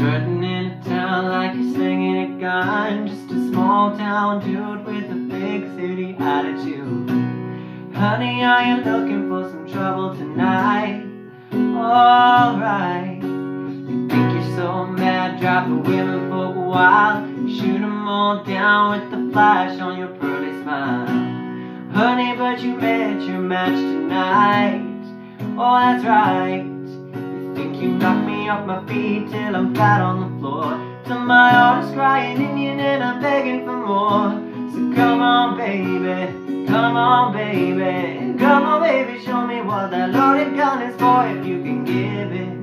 Strutting in a town like you're singing a gun. Just a small town dude with a big city attitude. Honey, are you looking for some trouble tonight? Alright. You think you're so mad, drop the women for a while. Shoot them all down with the flash on your pretty smile. Honey, but you met your match tonight. Oh, that's right. You think you knocked me off my feet till I'm flat on the floor, till my heart is crying in you and I'm begging for more. So come on, baby, come on, baby, come on, baby, show me what that loaded gun is for. If you can give it,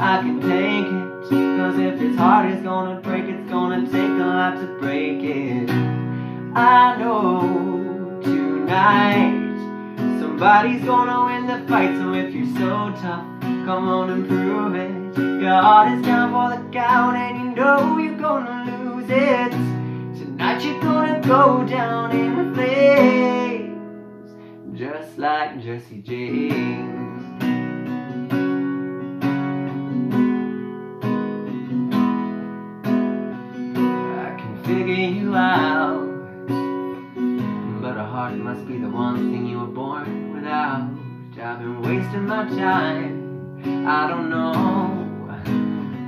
I can take it, cause if this heart is gonna break, it's gonna take a lot to break it. I know tonight somebody's gonna win the fight, so if you're so tough, come on and prove it. Your heart is down for the count and you know you're gonna lose it. Tonight you're gonna go down in flames, just like Jesse James. I can figure you out, but a heart must be the one thing you were born without. I've been wasting my time, I don't know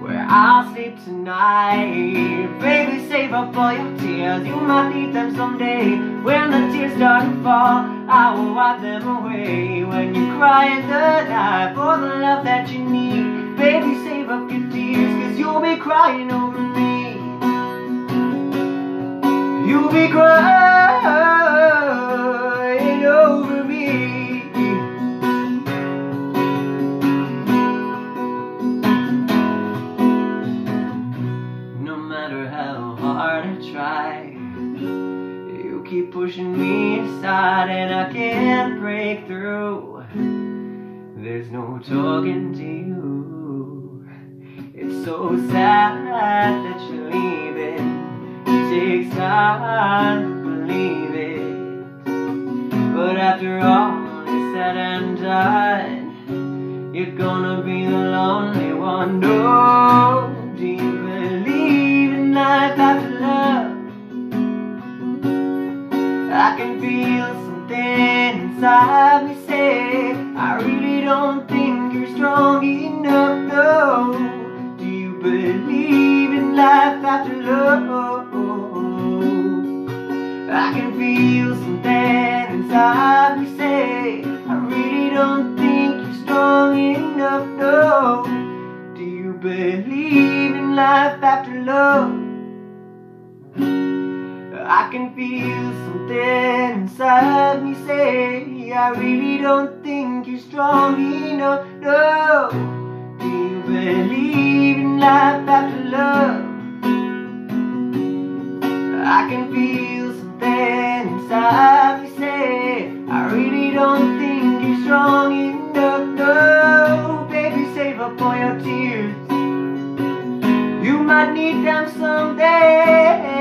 where I'll sleep tonight. Baby, save up all your tears, you might need them someday. When the tears start to fall, I will wipe them away. When you cry in the night for the love that you need, baby, save up your tears, cause you'll be crying over me. You'll be crying over me. You keep pushing me aside and I can't break through. There's no talking to you. It's so sad that you're leaving. It takes time to believe it, but after all is said and done, you're gonna be the lonely one. No, do you believe in life after love? I can feel something inside me say, I really don't think you're strong enough, no. Do you believe in life after love? I can feel something inside me say, I really don't think you're strong enough, no. Do you believe in life after love? I can feel something inside me say, I really don't think you're strong enough, no. Do you believe in life after love? I can feel something inside me say, I really don't think you're strong enough, no. Baby, save up all your tears, you might need them someday.